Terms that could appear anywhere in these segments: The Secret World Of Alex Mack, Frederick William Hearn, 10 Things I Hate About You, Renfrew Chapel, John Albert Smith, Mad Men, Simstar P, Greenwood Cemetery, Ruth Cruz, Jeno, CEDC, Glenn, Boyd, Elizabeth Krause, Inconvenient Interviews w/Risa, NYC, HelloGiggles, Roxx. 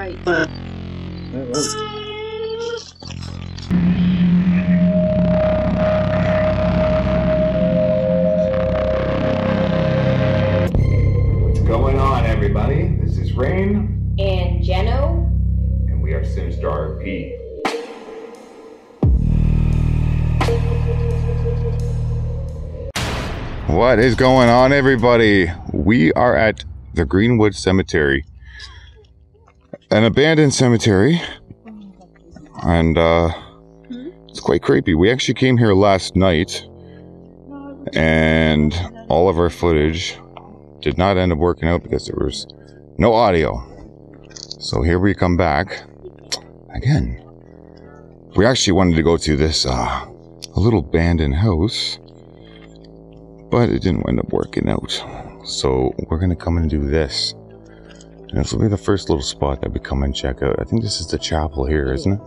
right. That worked. Rain and Jeno, and we are Simstar P. What is going on, everybody? We are at the Greenwood Cemetery, an abandoned cemetery, and it's quite creepy. We actually came here last night, and all of our footage did not end up working out because there was no audio. So here we come back again. We actually wanted to go to this a little abandoned house, but it didn't end up working out. So we're gonna come and do this. And this will be the first little spot that we come and check out. I think this is the chapel here, isn't it?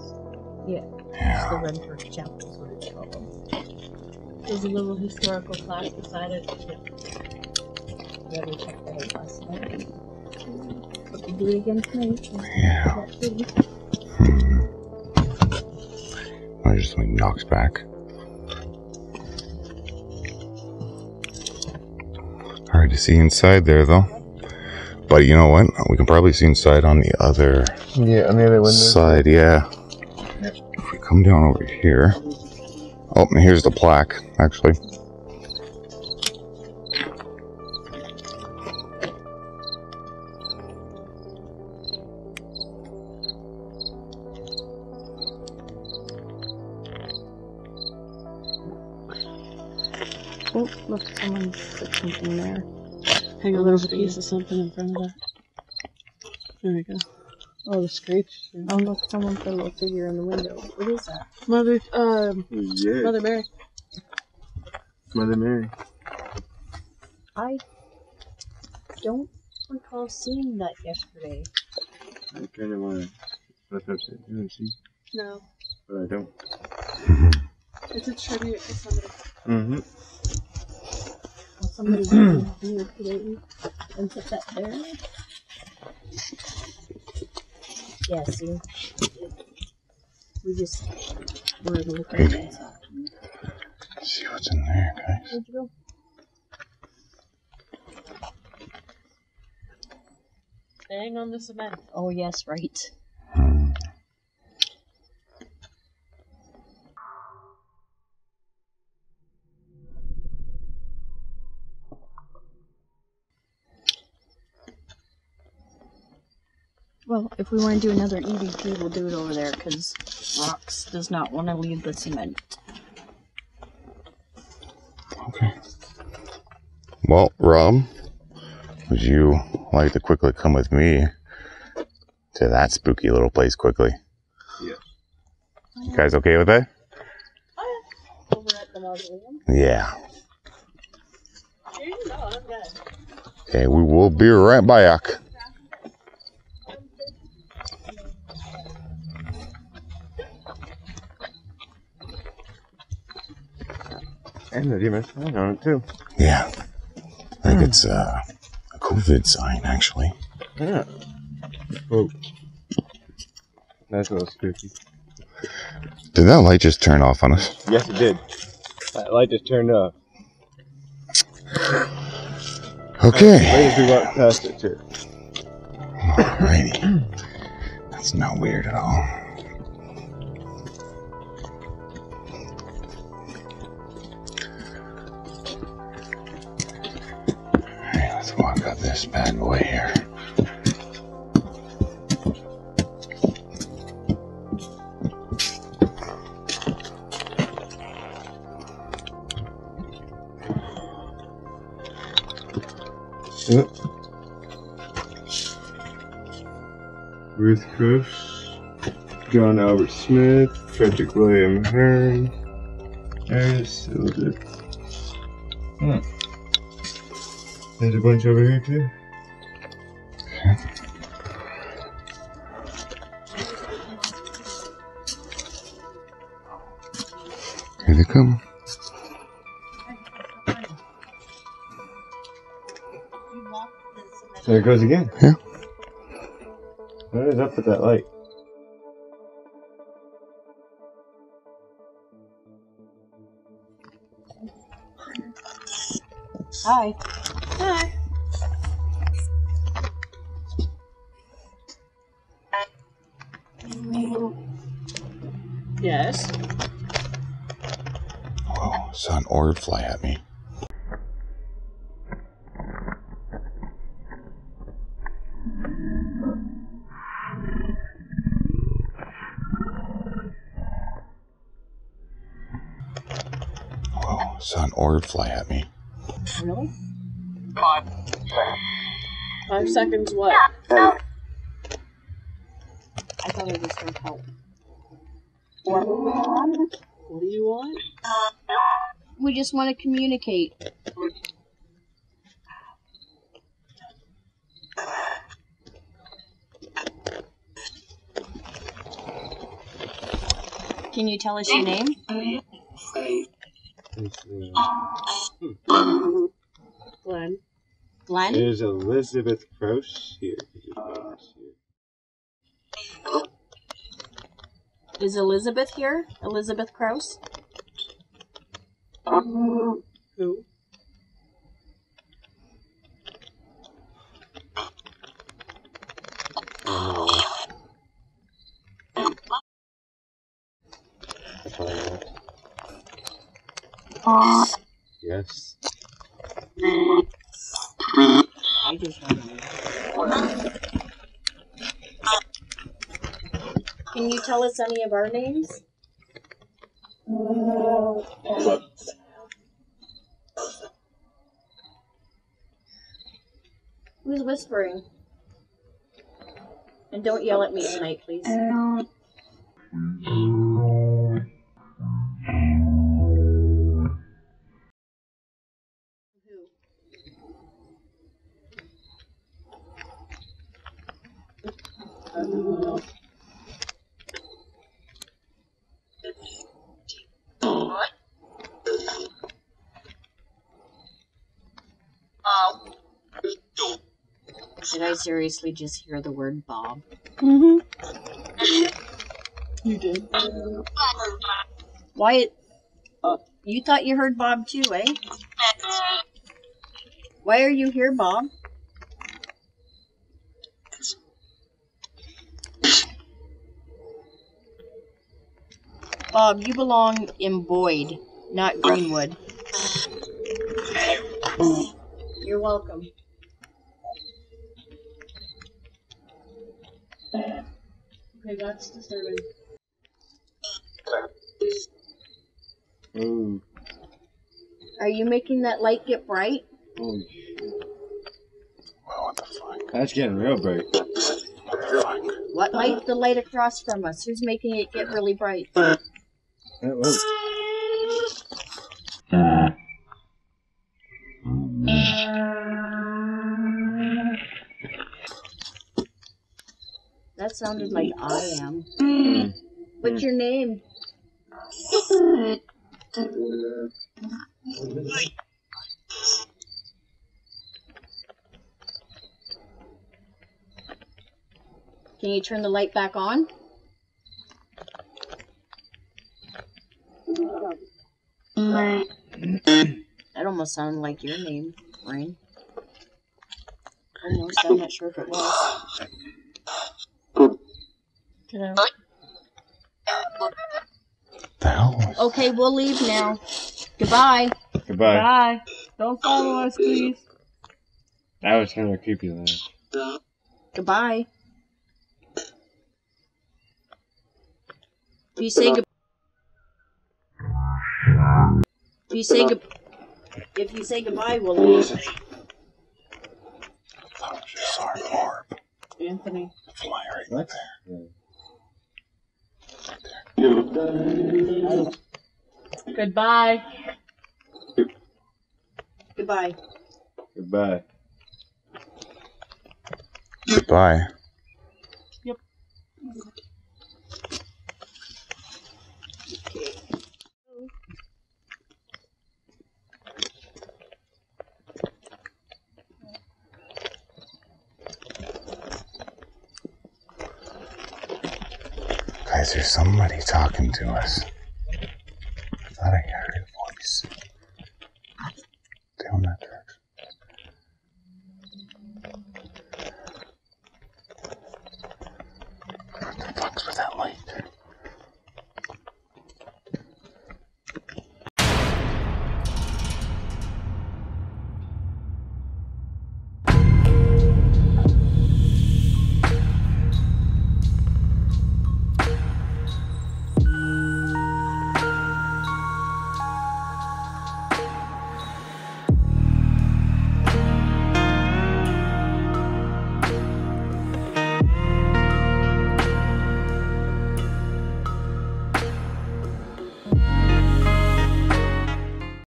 Yeah. Yeah. It's the Renfrew Chapel is what it's called. There's a little historical plaque beside it. We haven't checked that out last night. Do it again tonight. Yeah. I just like knocks back. Hard to see inside there though. But you know what? We can probably see inside on the other window side. Yeah. If we come down over here. Oh, and here's the plaque actually. Oh, look, someone put something there. Hang on, there's a piece of something in front of it. There we go. Oh, the screech. Oh, look, someone put a little figure in the window. What is that? Mother Mary. Mother Mary. I don't recall seeing that yesterday. I kind of want to look up to it. You want to see? No. But I don't. It's a tribute to somebody. Mm-hmm. Somebody can do it today and put that there. Yeah, see? We just were able to look at it. See what's in there, guys. Where'd you go? Bang on the cement. Oh, yes, right. Well, if we want to do another EVP, we'll do it over there, because Rox does not want to leave the cement. Okay. Well, Rob, would you like to quickly come with me to that spooky little place quickly? Yeah. You guys okay with that? Oh, yeah. Over at the mausoleum? Yeah. No, I'm good. Okay, we will be right back. And the demon's sign on it too. Yeah. I think it's a COVID sign, actually. Yeah. Oh. That's a little spooky. Did that light just turn off on us? Yes, it did. That light just turned off. Okay. As we walk past it, too. Alrighty. That's not weird at all. Walk up this bad boy here. Ruth Cruz, John Albert Smith, Frederick William Hearn, there's Elizabeth. There's a bunch over here too. Okay. Here they come. There it goes again. Yeah. What is up with that light? Hi. Hi. Yes. Oh, saw an orb fly at me. Oh, saw an orb fly at me. Really? 5 seconds what? Yeah. I thought it was for help. What do you want? We just want to communicate. Can you tell us your name? Glenn. Glenn? There's Elizabeth Krause here. Is Elizabeth here? Elizabeth Krause? Who? Yes. I just want to... Can you tell us any of our names? Who's whispering? And don't yell at me tonight, please. Did I seriously just hear the word Bob? Mm-hmm. You did. Why? You thought you heard Bob too, eh? Why are you here, Bob? Bob, you belong in Boyd, not Greenwood. You're welcome. Okay, that's disturbing. Mm. Are you making that light get bright? Oh, what the fuck? That's getting real bright. What the fuck? What light? The light across from us. Who's making it get really bright? That was... That sounded like I am. Mm. What's your name? Can you turn the light back on? That almost sounded like your name, Rain. Almost, I'm not sure if it was. Okay, we'll leave now. Goodbye. Goodbye. Bye. Don't follow us, please. That was kind of creepy, though. Goodbye. Do you say goodbye? Do you say goodbye? If you say goodbye, we'll leave. I just saw an orb. Anthony. Fly right what? There. Yeah. Goodbye. Goodbye. Goodbye. Goodbye. Yep. Okay. guys, there's somebody talking to us.